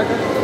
Thank you.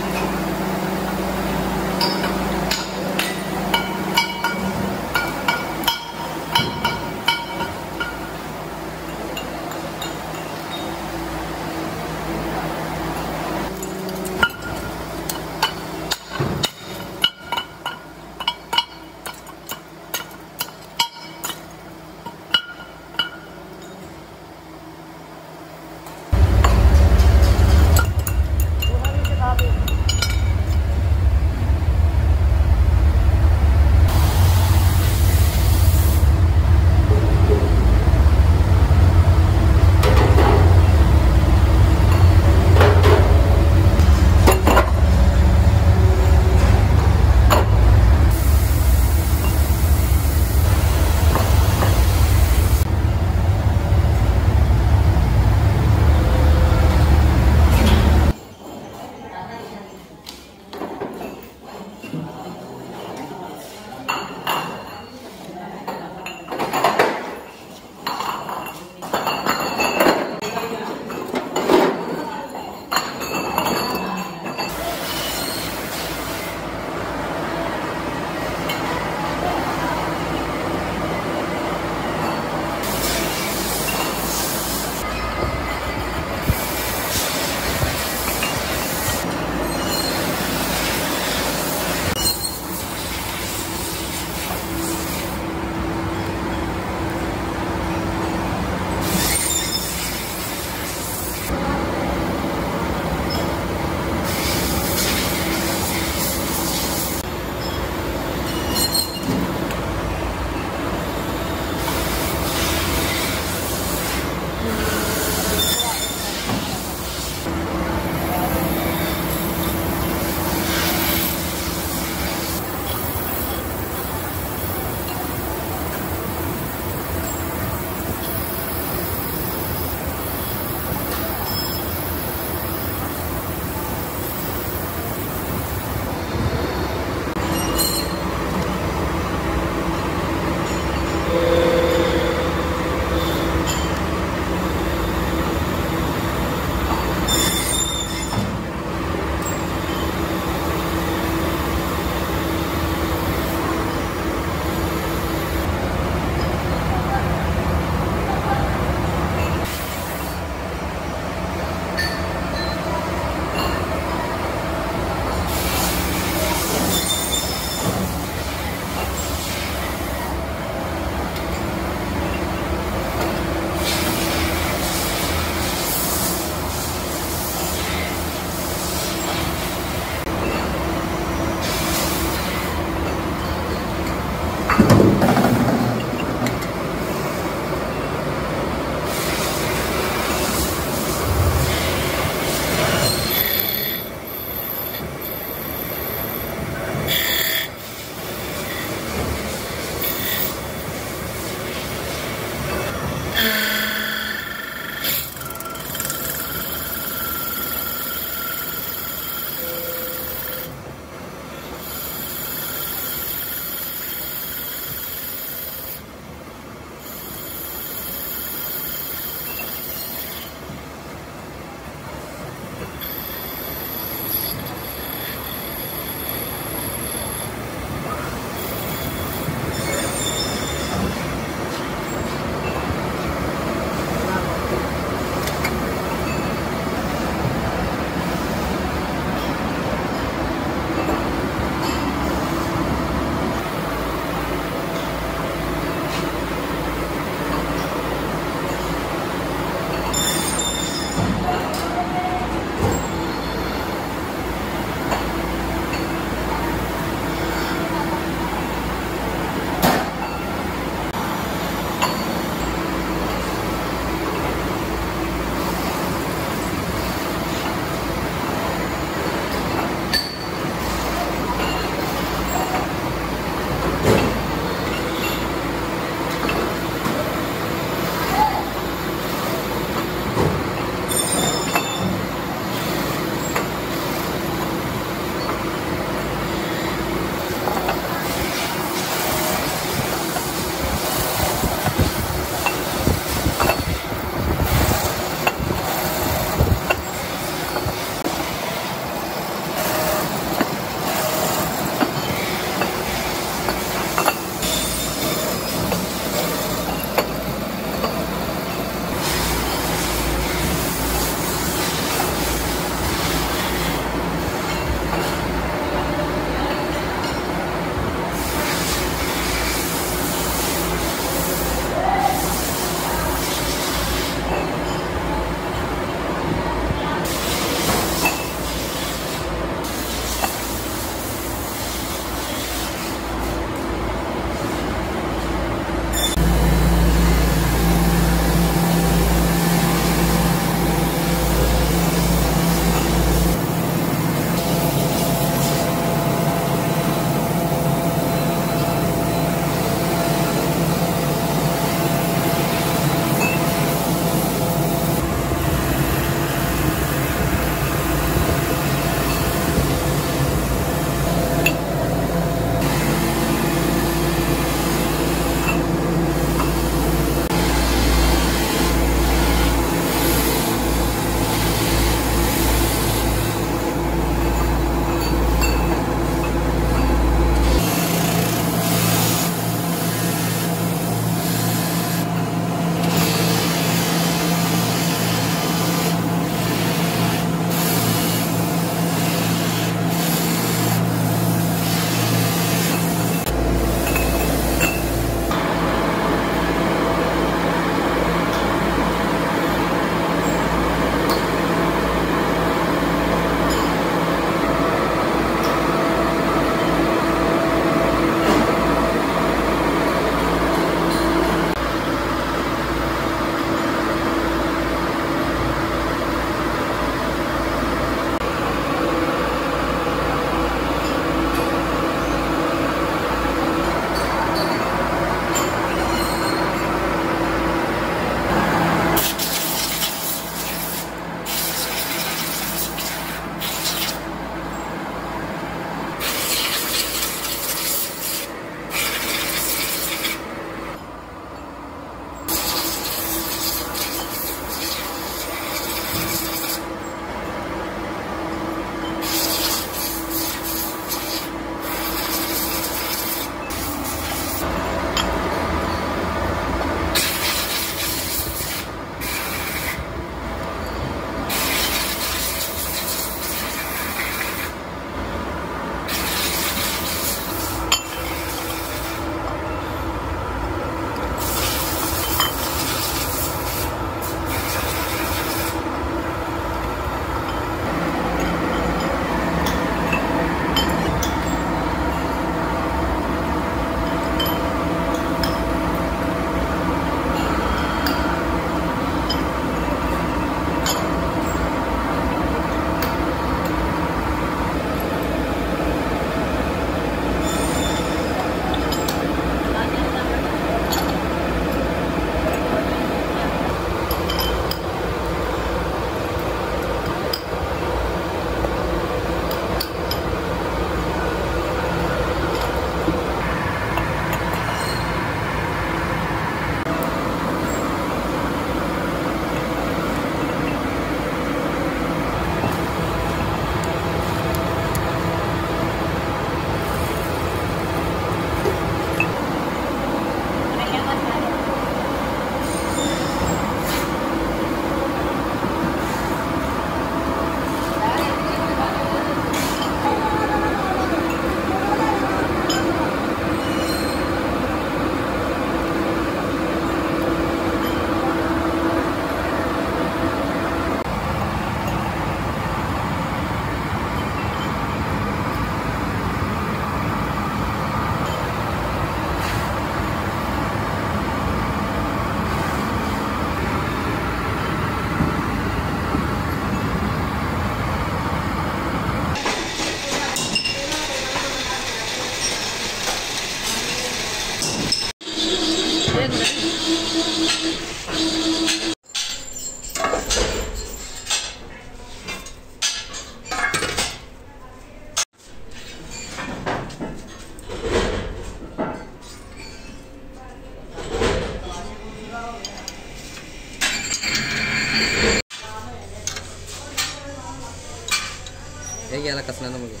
यही वाला कसना था मुझे।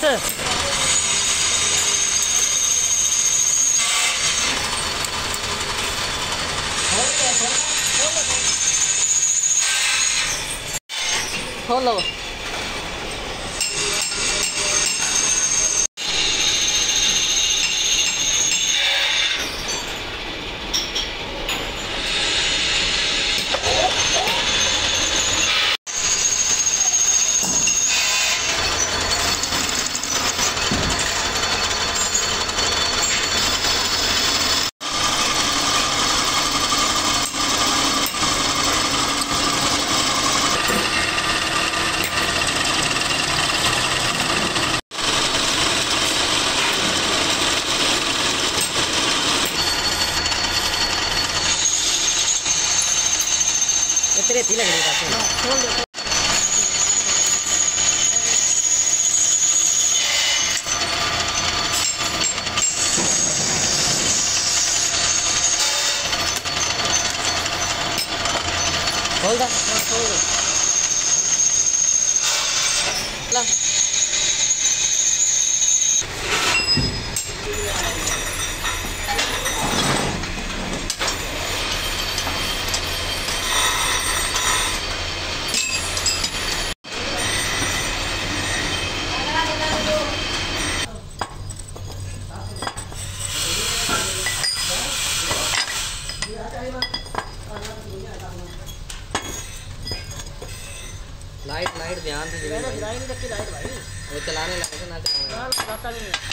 से। खोल लो तेरे लग रही है। खोल दो ला लाइट लाइट ध्यान से लाइट भाई वो चलाने लाइट ना चलाने नहीं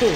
चलो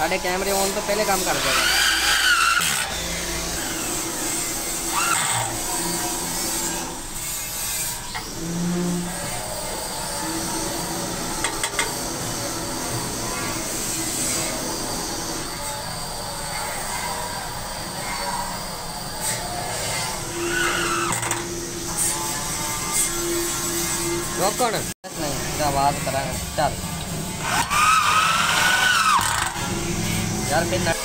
साढ़े कैमरे ऑन तो पहले काम कर देगा। रोकड़ नहीं क्या बात करांगे चल यार फिर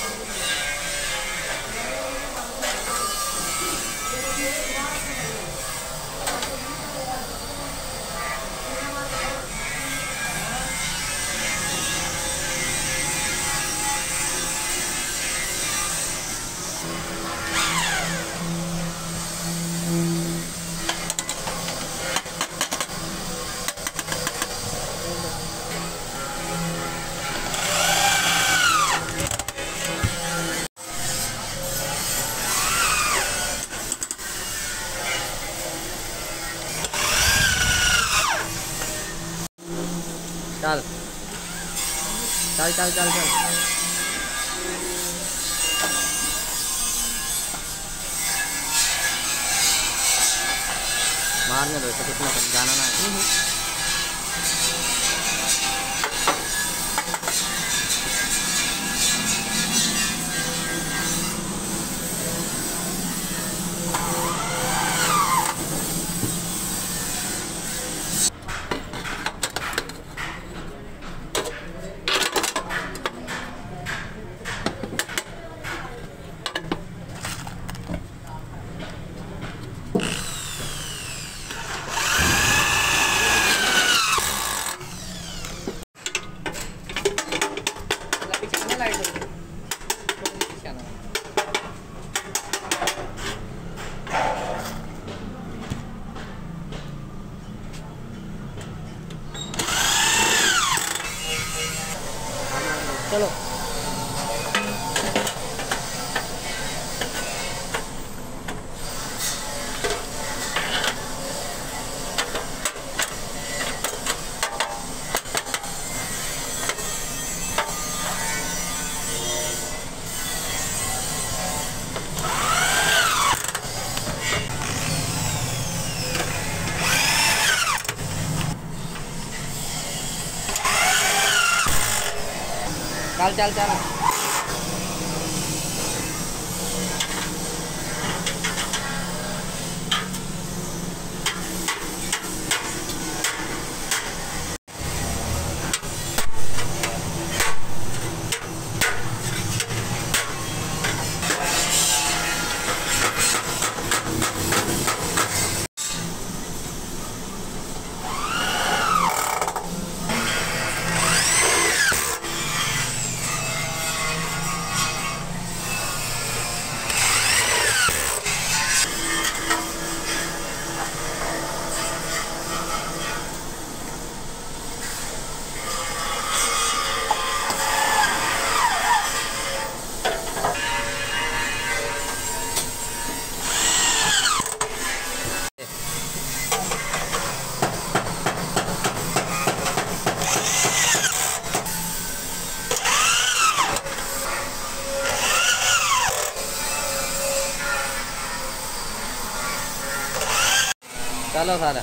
चल चल चल चल चल मारने दो तो कितना कम जाना ना है। चलो चल चल चलो सारा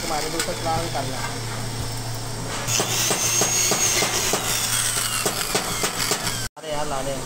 हमारे दूसरे प्लान करना अरे यार लाने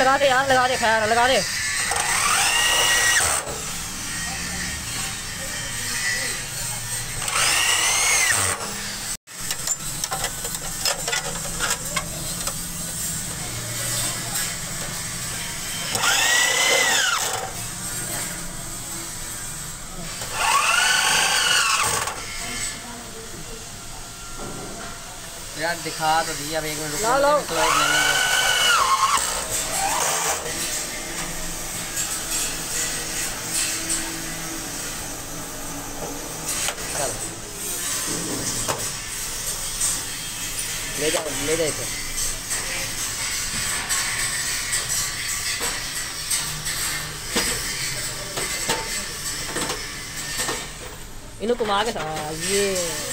लगा दे यार लगा दे खैर लगा दे यार दिखा तो दिया अब एक मिनट रुको। लो चल ले जाओ इसे। इनको घुमा के ये